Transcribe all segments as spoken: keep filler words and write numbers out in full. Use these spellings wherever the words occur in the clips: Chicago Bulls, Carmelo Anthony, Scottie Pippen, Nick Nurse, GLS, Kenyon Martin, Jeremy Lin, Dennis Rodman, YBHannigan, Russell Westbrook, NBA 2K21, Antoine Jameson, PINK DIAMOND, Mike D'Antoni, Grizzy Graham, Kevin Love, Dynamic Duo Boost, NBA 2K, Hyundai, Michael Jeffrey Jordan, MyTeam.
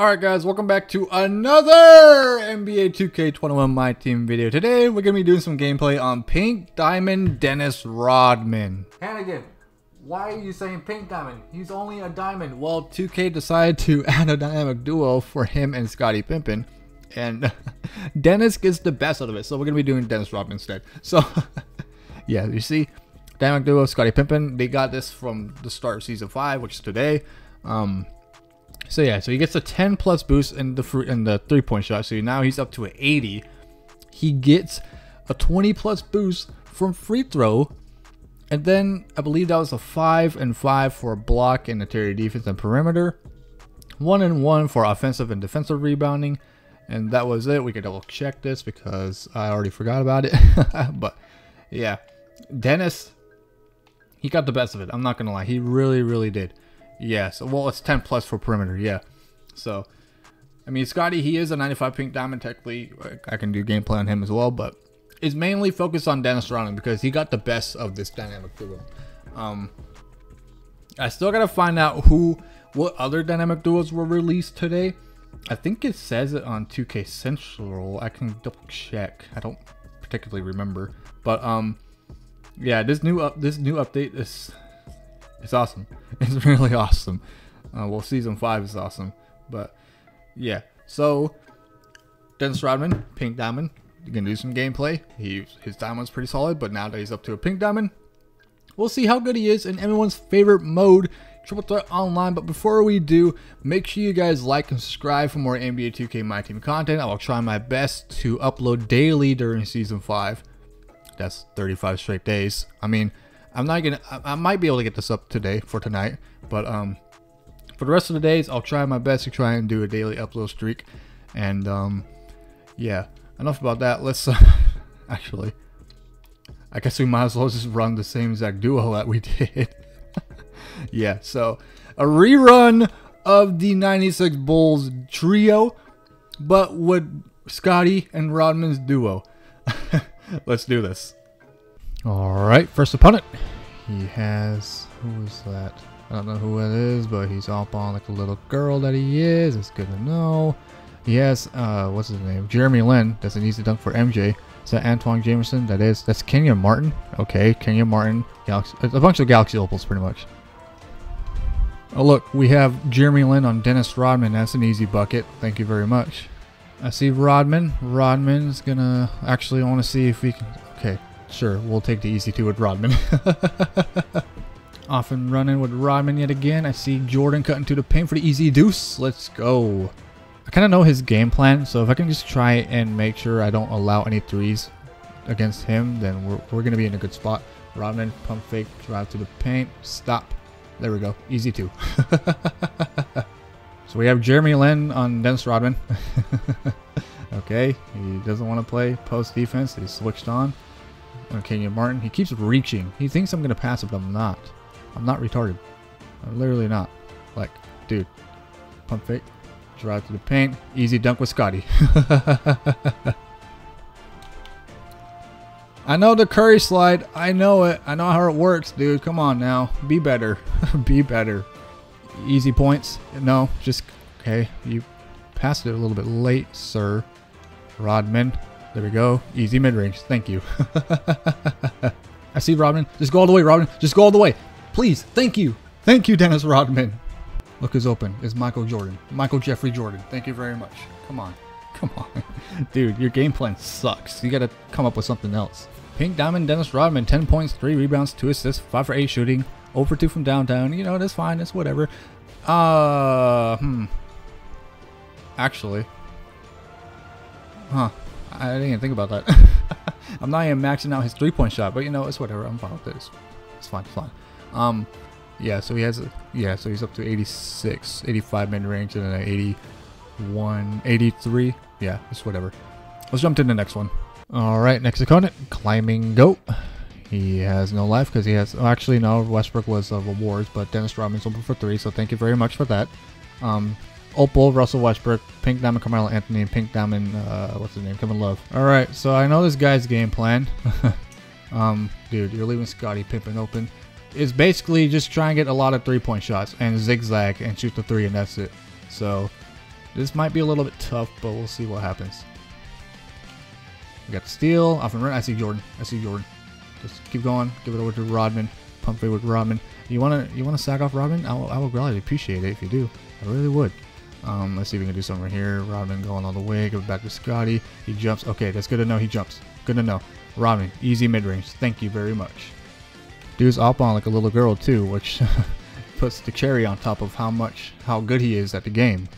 Alright guys, welcome back to another N B A two K twenty-one MyTeam video. Today we're going to be doing some gameplay on Pink Diamond Dennis Rodman. Hannigan, why are you saying Pink Diamond? He's only a diamond. Well, two K decided to add a dynamic duo for him and Scottie Pippen, and Dennis gets the best out of it, so we're going to be doing Dennis Rodman instead. So, yeah, you see, dynamic duo Scottie Pippen, they got this from the start of Season five, which is today. Um... So yeah, so he gets a ten plus boost in the fruit in the three-point shot. So now he's up to an eighty. He gets a twenty plus boost from free throw, and then I believe that was a five and five for a block and interior defense and perimeter, one and one for offensive and defensive rebounding, and that was it. We could double check this because I already forgot about it. But yeah, Dennis, he got the best of it. I'm not gonna lie, he really, really did. Yeah, so, well, it's ten plus for perimeter, yeah. So, I mean, Scottie, he is a ninety-five Pink Diamond, technically. I can do gameplay on him as well, but it's mainly focused on Dennis Rodman because he got the best of this dynamic duo. Um, I still got to find out who, what other dynamic duos were released today. I think it says it on two K Central. I can double check. I don't particularly remember. But, um, yeah, this new, up, this new update is... It's awesome. It's really awesome. Uh, well, Season five is awesome. But, yeah. So, Dennis Rodman, Pink Diamond. You can do some gameplay. He, his diamond's pretty solid, but now that he's up to a Pink Diamond, we'll see how good he is in everyone's favorite mode, Triple Threat Online. But before we do, make sure you guys like and subscribe for more N B A two K My Team content. I will try my best to upload daily during Season five. That's thirty-five straight days. I mean... I'm not gonna, I might be able to get this up today for tonight, but um, for the rest of the days, I'll try my best to try and do a daily upload streak. And um, yeah, enough about that. Let's uh, actually, I guess we might as well just run the same exact duo that we did. Yeah, so a rerun of the ninety-six Bulls trio, but with Scottie and Rodman's duo. Let's do this. Alright, first opponent. He has... Who is that? I don't know who it is, but he's up on like a little girl that he is. It's good to know. He has... Uh, what's his name? Jeremy Lin. That's an easy dunk for M J. Is that Antoine Jameson? That is. That's Kenyon Martin. Okay, Kenyon Martin. Galaxy, a bunch of Galaxy Opals, pretty much. Oh, look. We have Jeremy Lin on Dennis Rodman. That's an easy bucket. Thank you very much. I see Rodman. Rodman's gonna... Actually, I want to see if we can... Okay. Sure, we'll take the easy two with Rodman. Off and running with Rodman yet again. I see Jordan cutting to the paint for the easy deuce. Let's go. I kind of know his game plan, so if I can just try and make sure I don't allow any threes against him, then we're, we're going to be in a good spot. Rodman, pump fake, drive to the paint, stop. There we go. Easy two. So we have Jeremy Lin on Dennis Rodman. Okay, he doesn't want to play post defense. He's switched on. Kenyon Martin, he keeps reaching. He thinks I'm going to pass it, but I'm not. I'm not retarded. I'm literally not. Like, dude. Pump fake. Drive to the paint. Easy dunk with Scottie. I know the Curry slide. I know it. I know how it works, dude. Come on now. Be better. Be better. Easy points. No, just... Okay, you passed it a little bit late, sir. Rodman. There we go. Easy mid-range. Thank you. I see Rodman. Just go all the way, Rodman. Just go all the way. Please. Thank you. Thank you, Dennis Rodman. Look who's open. It's Michael Jordan. Michael Jeffrey Jordan. Thank you very much. Come on. Come on. Dude, your game plan sucks. You got to come up with something else. Pink Diamond Dennis Rodman. ten points, three rebounds, two assists, five for eight shooting, zero for two from downtown. You know, that's fine. That's whatever. Uh, hmm. Actually. Huh. I didn't even think about that. I'm not even maxing out his three-point shot, but you know, it's whatever. I'm fine with this. It's fine, it's fine. Um, yeah, so he has, a, yeah, so he's up to eighty-six, eighty-five mid-range, and then eighty-one, eighty-three. Yeah, it's whatever. Let's jump to the next one. All right, next opponent, Climbing Goat. He has no life because he has, oh, actually, no, Westbrook was uh, rewards, but Dennis Rodman's open for three, so thank you very much for that. Um... Opal, Russell Westbrook, Pink Diamond, Carmelo Anthony, and Pink Diamond, uh, what's his name, Kevin Love. Alright, so I know this guy's game plan. um, dude, you're leaving Scottie Pippen open. It's basically just try and get a lot of three-point shots and zigzag and shoot the three, and that's it. So, This might be a little bit tough, but we'll see what happens. We got the steal. Off and run. I see Jordan. I see Jordan. Just keep going. Give it over to Rodman. Pump fake with Rodman. You wanna you wanna sack off Rodman? I will, I will gladly appreciate it if you do. I really would. Um, let's see if we can do something right here. Rodman going all the way. Give it back to Scottie. He jumps. Okay, that's good to know. He jumps. Good to know. Rodman, easy mid range. Thank you very much. Dude's up on like a little girl too, which puts the cherry on top of how much how good he is at the game.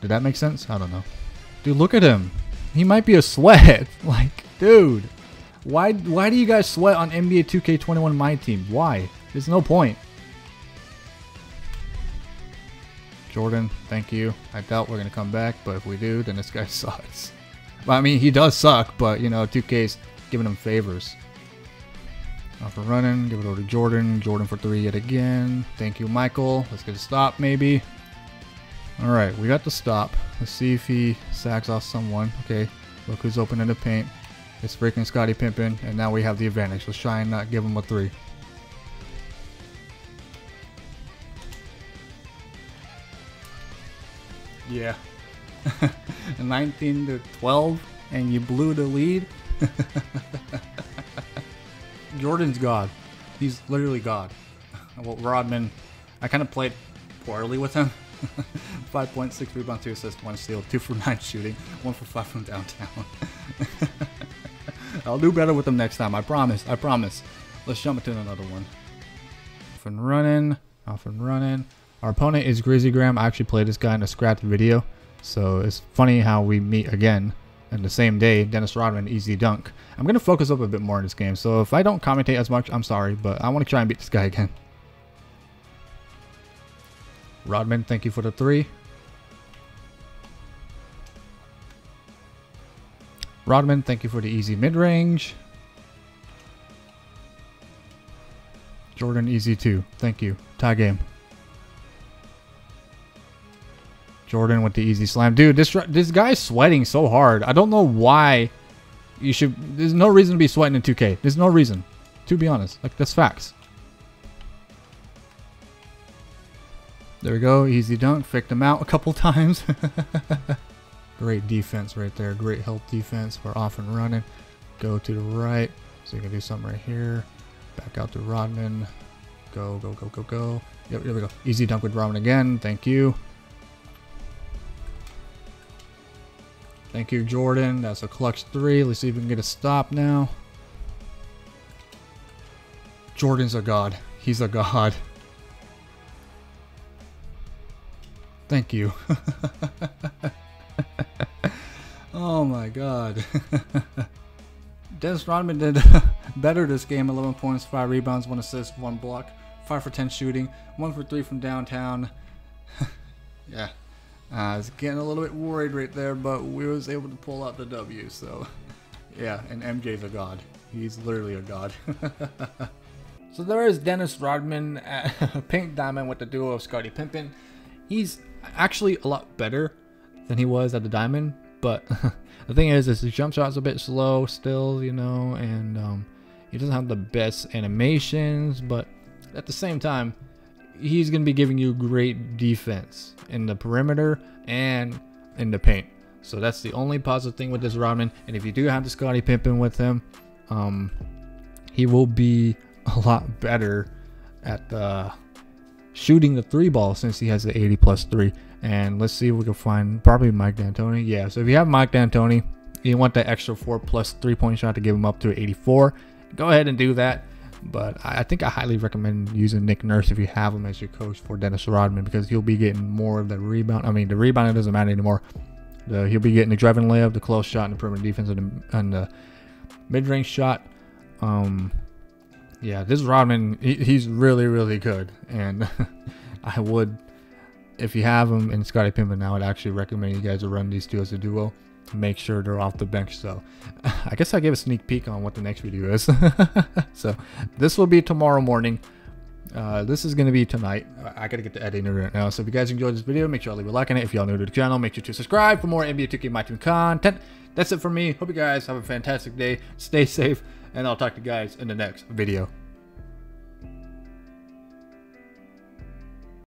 Did that make sense? I don't know. Dude, look at him. He might be a sweat. Like, dude, why why do you guys sweat on N B A two K twenty-one My Team? Why? There's no point. Jordan, thank you. I doubt we're gonna come back, but if we do, then this guy sucks. Well, I mean, he does suck, but you know, two K's giving him favors. Off for running, give it over to Jordan. Jordan for three yet again. Thank you, Michael. Let's get a stop, maybe. All right, we got the stop. Let's see if he sacks off someone. Okay, look who's open in the paint. It's freaking Scottie Pippen, and now we have the advantage. Let's try and not give him a three. Yeah. nineteen to twelve, and you blew the lead. Jordan's God. He's literally God. Well, Rodman, I kind of played poorly with him. five point six rebounds, two assists, one steal, two for nine shooting, one for five from downtown. I'll do better with him next time. I promise. I promise. Let's jump into another one. Off and running. Off and running. Our opponent is Grizzy Graham. I actually played this guy in a scrapped video. So it's funny how we meet again in the same day. Dennis Rodman, easy dunk. I'm going to focus up a bit more in this game. So if I don't commentate as much, I'm sorry. But I want to try and beat this guy again. Rodman, thank you for the three. Rodman, thank you for the easy mid-range. Jordan, easy two. Thank you. Tie game. Jordan with the easy slam. Dude, this this guy's sweating so hard. I don't know why you should... There's no reason to be sweating in two K. There's no reason, to be honest. Like, that's facts. There we go. Easy dunk. Faked him out a couple times. Great defense right there. Great help defense. We're off and running. Go to the right. So you can do something right here. Back out to Rodman. Go, go, go, go, go. Yep, there we go. Easy dunk with Rodman again. Thank you. Thank you, Jordan. That's a clutch three. Let's see if we can get a stop now. Jordan's a god. He's a god. Thank you. Oh my god. Dennis Rodman did better this game. eleven points, five rebounds, one assist, one block, five for ten shooting, one for three from downtown. Yeah. Uh, I was getting a little bit worried right there, but we was able to pull out the W, so yeah, and M J's a god. He's literally a god. So there is Dennis Rodman at Pink Diamond with the duo of Scottie Pippen. He's actually a lot better than he was at the Diamond, but the thing is, is his jump shot's a bit slow still, you know, and um, he doesn't have the best animations, but at the same time, he's going to be giving you great defense in the perimeter and in the paint. So that's the only positive thing with this Rodman. And if you do have the Scottie Pippen with him, um, he will be a lot better at the shooting the three ball since he has the eighty plus three. And let's see if we can find probably Mike D'Antoni. Yeah, so if you have Mike D'Antoni, you want that extra four plus three point shot to give him up to eighty-four. Go ahead and do that. But I think I highly recommend using Nick Nurse if you have him as your coach for Dennis Rodman, because he'll be getting more of the rebound. I mean, the rebound, it doesn't matter anymore. The, he'll be getting the driving layup, the close shot, and the perimeter defense, and the, and the mid-range shot. Um, yeah, this Rodman, he, he's really, really good. And I would, if you have him in Scottie Pippen now, I'd actually recommend you guys to run these two as a duo. Make sure they're off the bench. So I guess I gave a sneak peek on what the next video is. So this will be tomorrow morning. Uh this is going to be tonight. I gotta get to editing right now. So if you guys enjoyed this video, make sure to leave a like on it. If y'all new to the channel, make sure to subscribe for more N B A two K My Team content. That's it for me. Hope you guys have a fantastic day. Stay safe, and I'll talk to you guys in the next video.